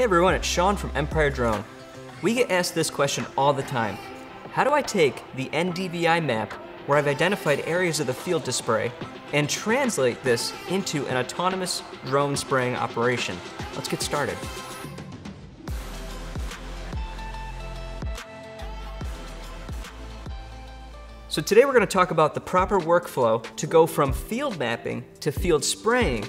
Hey everyone, it's Sean from Empire Drone. We get asked this question all the time. How do I take the NDVI map where I've identified areas of the field to spray and translate this into an autonomous drone spraying operation? Let's get started. So today we're going to talk about the proper workflow to go from field mapping to field spraying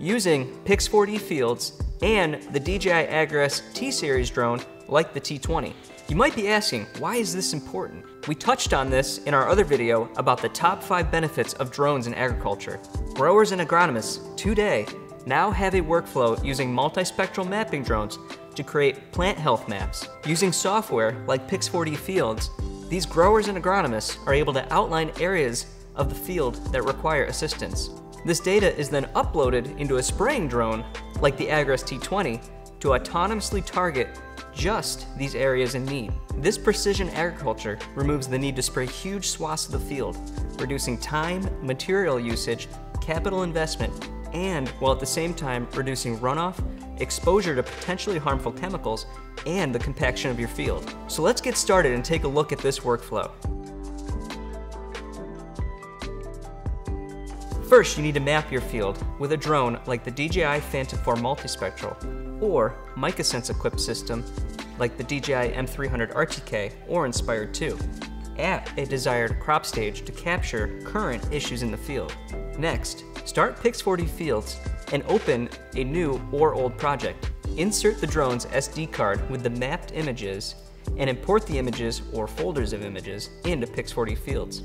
using Pix4D Fields and the DJI Agras T-Series drone like the T20. You might be asking, why is this important? We touched on this in our other video about the top 5 benefits of drones in agriculture. Growers and agronomists today now have a workflow using multispectral mapping drones to create plant health maps. Using software like Pix4D Fields, these growers and agronomists are able to outline areas of the field that require assistance. This data is then uploaded into a spraying drone, like the Agras T20, to autonomously target just these areas in need. This precision agriculture removes the need to spray huge swaths of the field, reducing time, material usage, capital investment, and while at the same time reducing runoff, exposure to potentially harmful chemicals, and the compaction of your field. So let's get started and take a look at this workflow. First, you need to map your field with a drone like the DJI Phantom 4 Multispectral or Micasense equipped system like the DJI M300 RTK or Inspire 2 at a desired crop stage to capture current issues in the field. Next, start Pix4D Fields and open a new or old project. Insert the drone's SD card with the mapped images and import the images or folders of images into Pix4D Fields.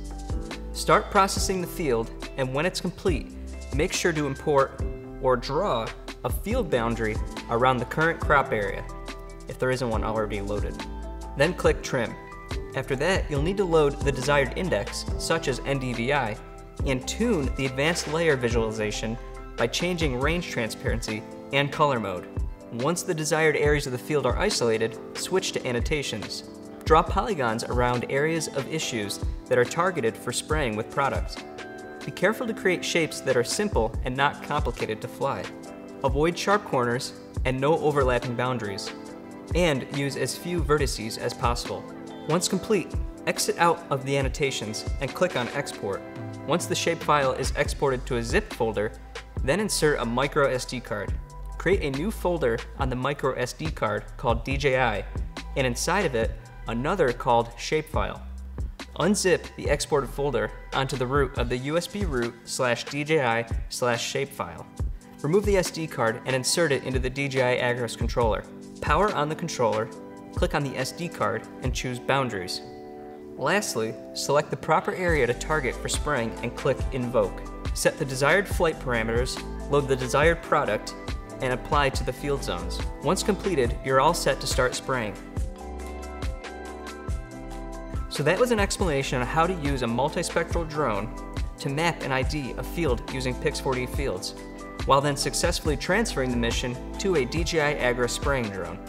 Start processing the field, and when it's complete, make sure to import or draw a field boundary around the current crop area, if there isn't one already loaded. Then click Trim. After that, you'll need to load the desired index, such as NDVI, and tune the advanced layer visualization by changing range transparency and color mode. Once the desired areas of the field are isolated, switch to annotations. Draw polygons around areas of issues that are targeted for spraying with products. Be careful to create shapes that are simple and not complicated to fly. Avoid sharp corners and no overlapping boundaries, and use as few vertices as possible. Once complete, exit out of the annotations and click on Export. Once the shapefile is exported to a zip folder, then insert a micro SD card. Create a new folder on the micro SD card called DJI, and inside of it, another called Shapefile. Unzip the exported folder onto the root of the USB root/DJI/Shapefile. Remove the SD card and insert it into the DJI Agras controller. Power on the controller, click on the SD card, and choose Boundaries. Lastly, select the proper area to target for spraying and click Invoke. Set the desired flight parameters, load the desired product, and apply to the field zones. Once completed, you're all set to start spraying. So that was an explanation on how to use a multispectral drone to map and ID a field using Pix4D Fields, while then successfully transferring the mission to a DJI Agras spraying drone.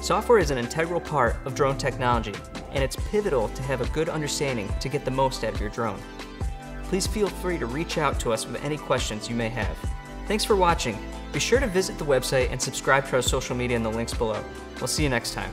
Software is an integral part of drone technology, and it's pivotal to have a good understanding to get the most out of your drone. Please feel free to reach out to us with any questions you may have. Thanks for watching. Be sure to visit the website and subscribe to our social media in the links below. We'll see you next time.